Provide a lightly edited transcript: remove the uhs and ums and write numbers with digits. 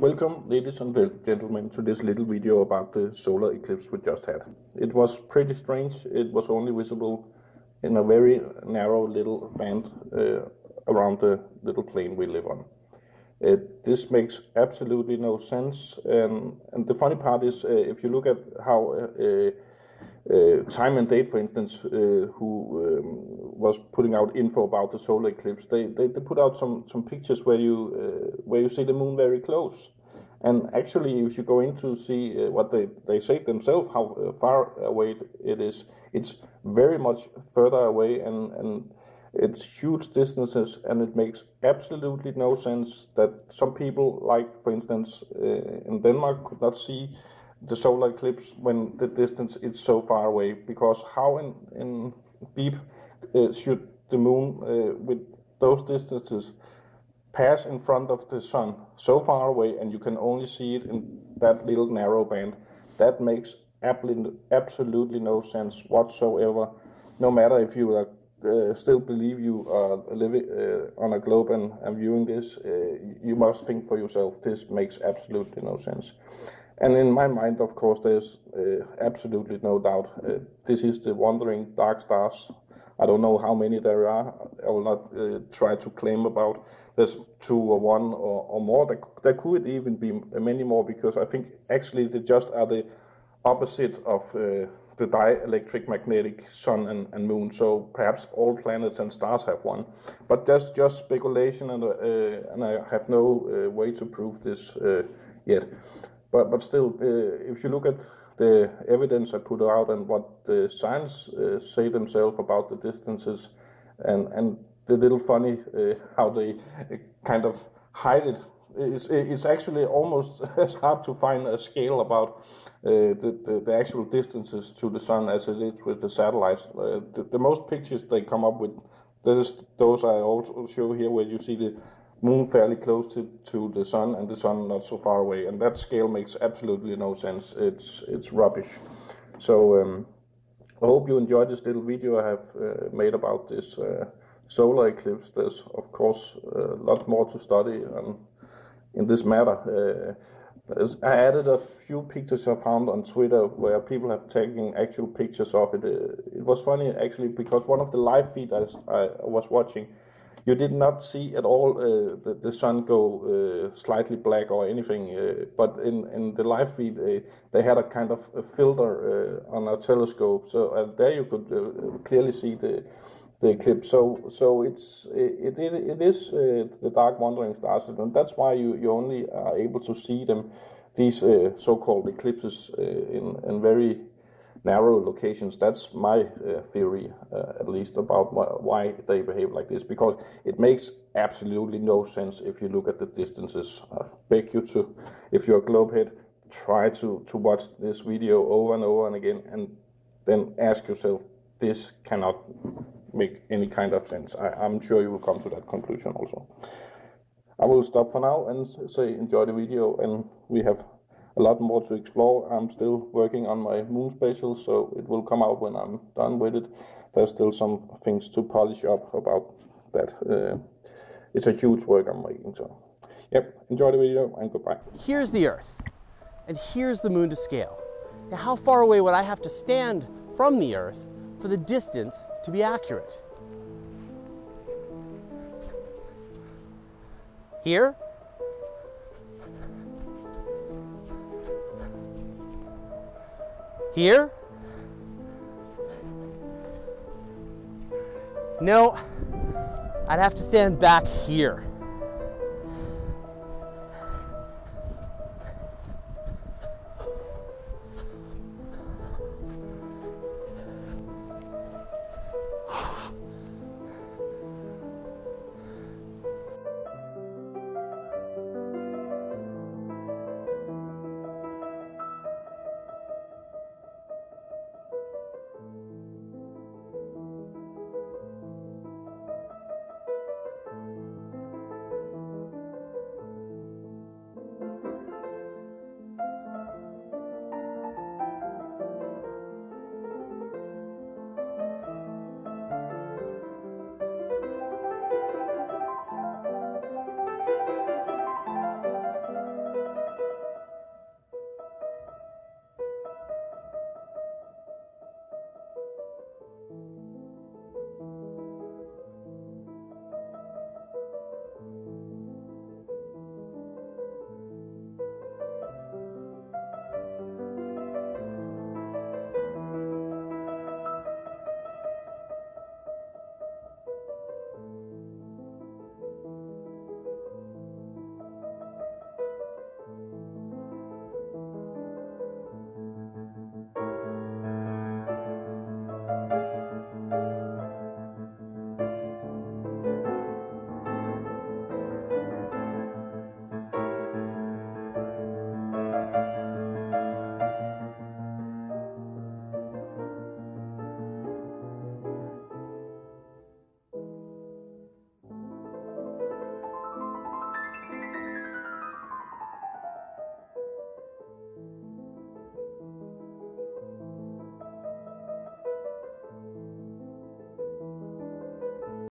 Welcome, ladies and gentlemen, to this little video about the solar eclipse we just had. It was pretty strange. It was only visible in a very narrow little band around the little plane we live on. This makes absolutely no sense. And the funny part is, if you look at how Time and Date, for instance, who was putting out info about the solar eclipse, they put out some pictures where you see the moon very close. And actually, if you go in to see what they say themselves, how far away it is, it's very much further away, and it's huge distances, and it makes absolutely no sense that some people, like, for instance, in Denmark, could not see the solar eclipse when the distance is so far away, because how in beep should the moon with those distances pass in front of the sun so far away, and you can only see it in that little narrow band? That makes absolutely no sense whatsoever, no matter if you still believe you are living on a globe and viewing this. You must think for yourself. This makes absolutely no sense. And in my mind, of course, there's absolutely no doubt. This is the wandering dark stars. I don't know how many there are. I will not try to claim about there's two or one or more. There could even be many more, because I think actually they just are the opposite of the dielectric magnetic sun and moon. So perhaps all planets and stars have one. But that's just speculation, and I have no way to prove this yet. But still, if you look at the evidence I put out and what the science say themselves about the distances, and the little funny how they kind of hide it, it's actually almost as hard to find a scale about the actual distances to the sun as it is with the satellites. The most pictures they come up with, those I also show here, where you see the moon fairly close to the sun, and the sun not so far away, and that scale makes absolutely no sense. It's rubbish. So I hope you enjoyed this little video I have made about this solar eclipse. There's of course a lot more to study in this matter. I added a few pictures I found on Twitter where people have taken actual pictures of it. It was funny actually, because one of the live feeds I was watching, you did not see at all the sun go slightly black or anything, but in the live feed they had a kind of a filter on a telescope, so there you could clearly see the eclipse. So it is the dark wandering stars, and that's why you only are able to see them, these so-called eclipses, in very narrow locations. That's my theory, at least, about why they behave like this, because it makes absolutely no sense if you look at the distances. I beg you to, if you're a globehead, try to watch this video over and over and again, and then ask yourself, this cannot make any kind of sense. I'm sure you will come to that conclusion also. I will stop for now and say enjoy the video, and we have a lot more to explore. I'm still working on my moon spatial, so it will come out when I'm done with it. There's still some things to polish up about that. It's a huge work I'm making, so yep, enjoy the video and goodbye. Here's the Earth, and here's the moon to scale. Now, how far away would I have to stand from the Earth for the distance to be accurate? Here? Here? No, I'd have to stand back here.